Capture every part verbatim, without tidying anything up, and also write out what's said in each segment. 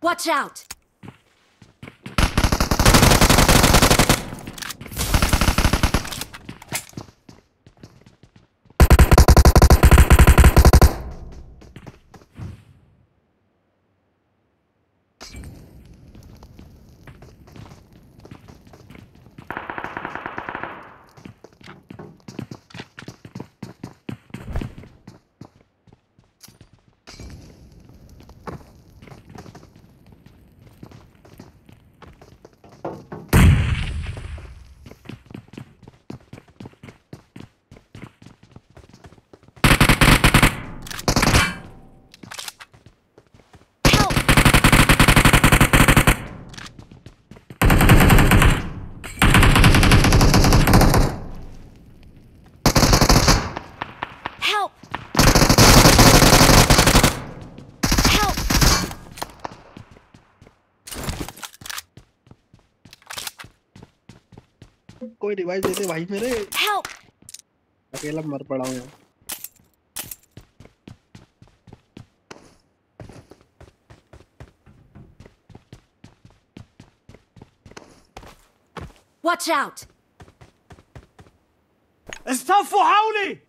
Watch out! कोई revive देते भाई मेरे। Help! अकेला मर पड़ा हूँ। Watch out! استنفوا حولي!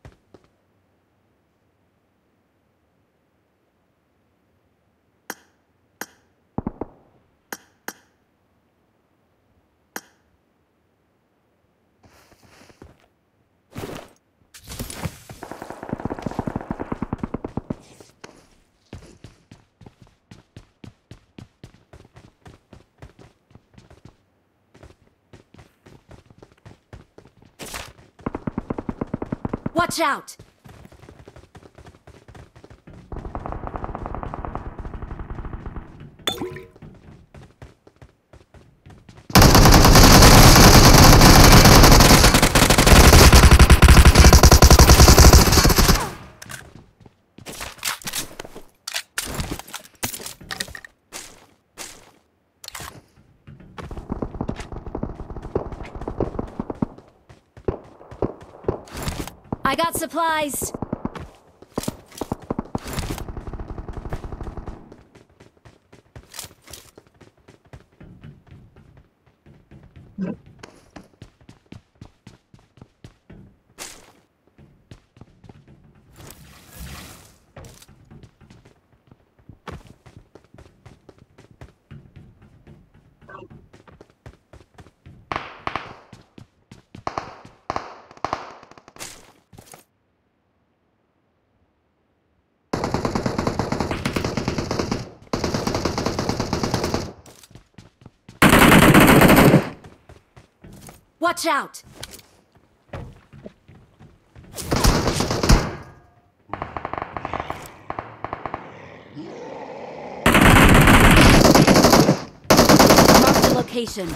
Watch out! I got supplies. Watch out! Mark the location.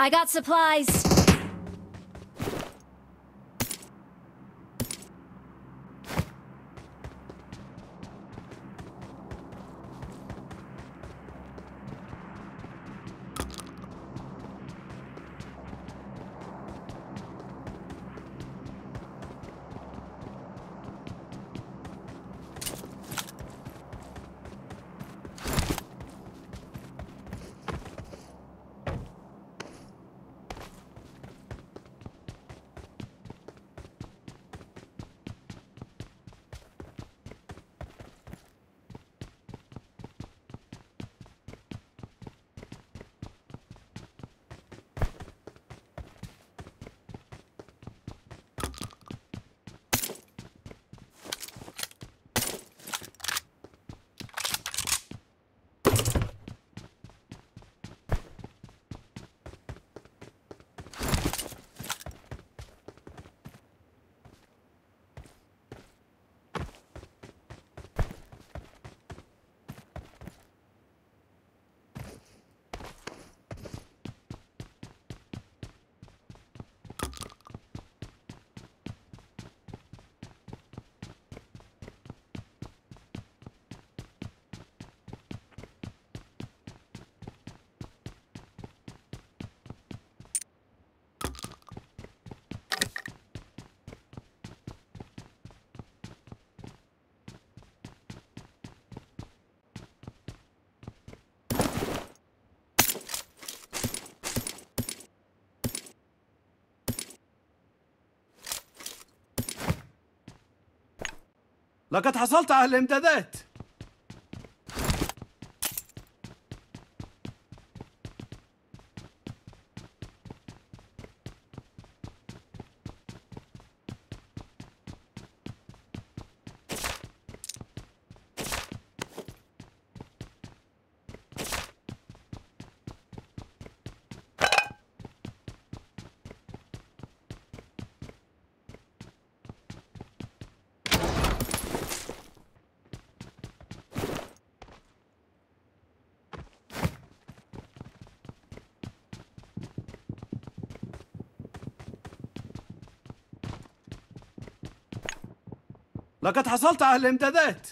I got supplies. لقد حصلت على الامدادات. لقد حصلت على الامدادات.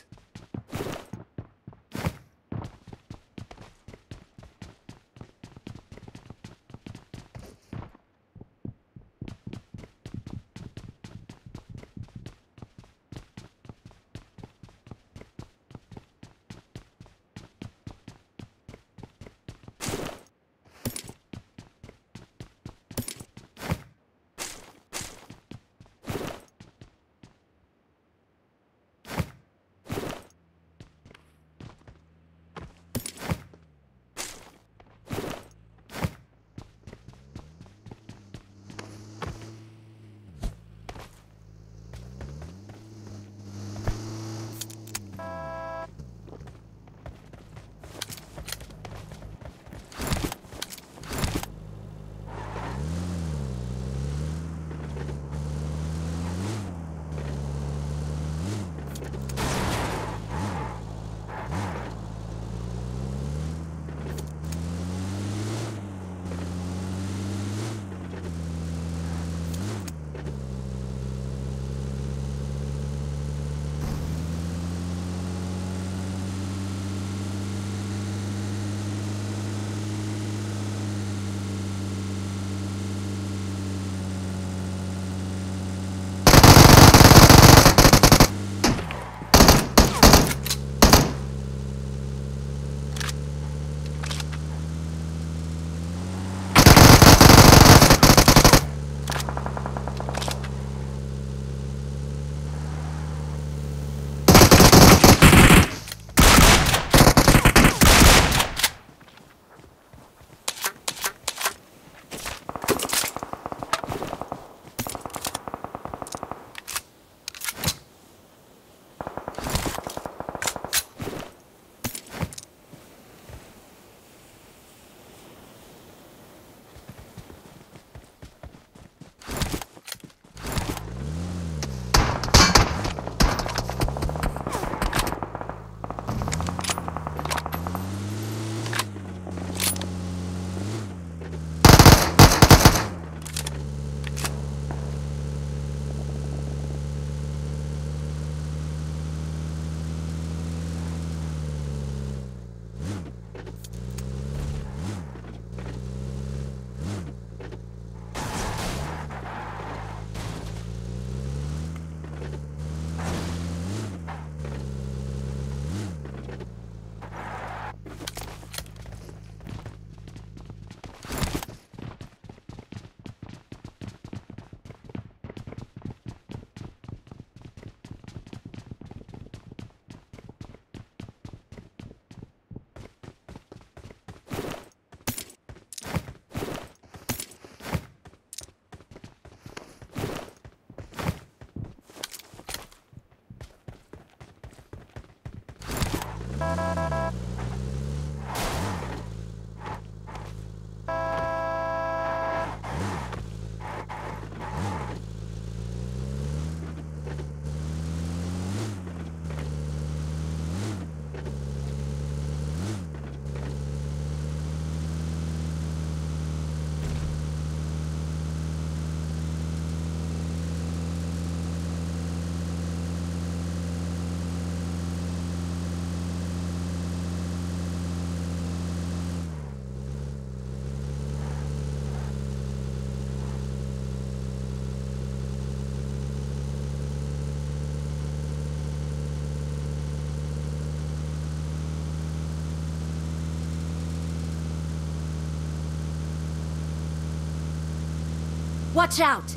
Watch out!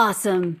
Awesome.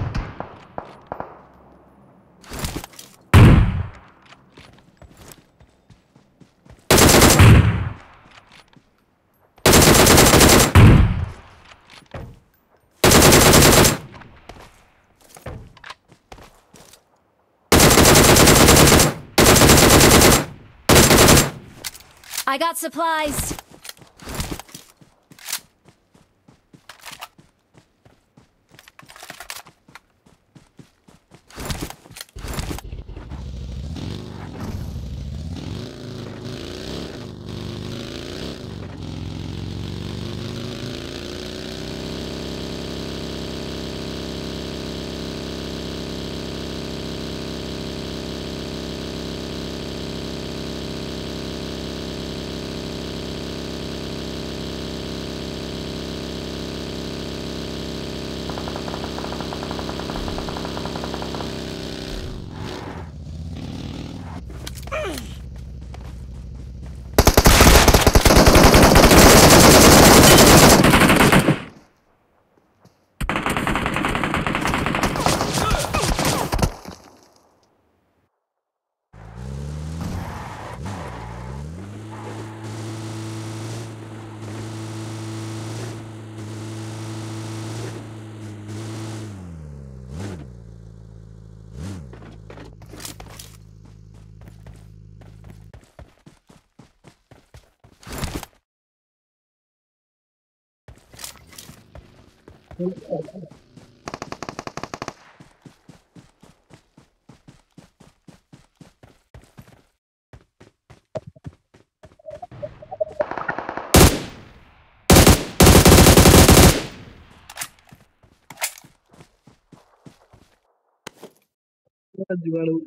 I got supplies. I don't know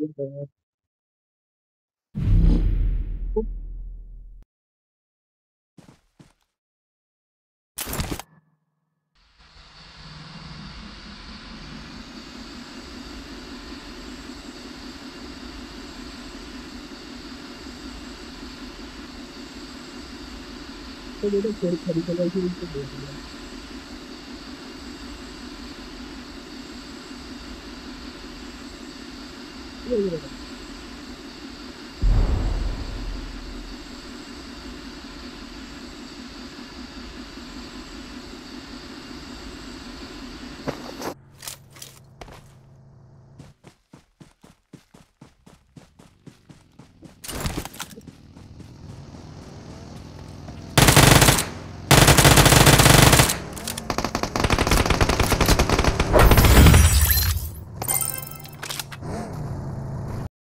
if I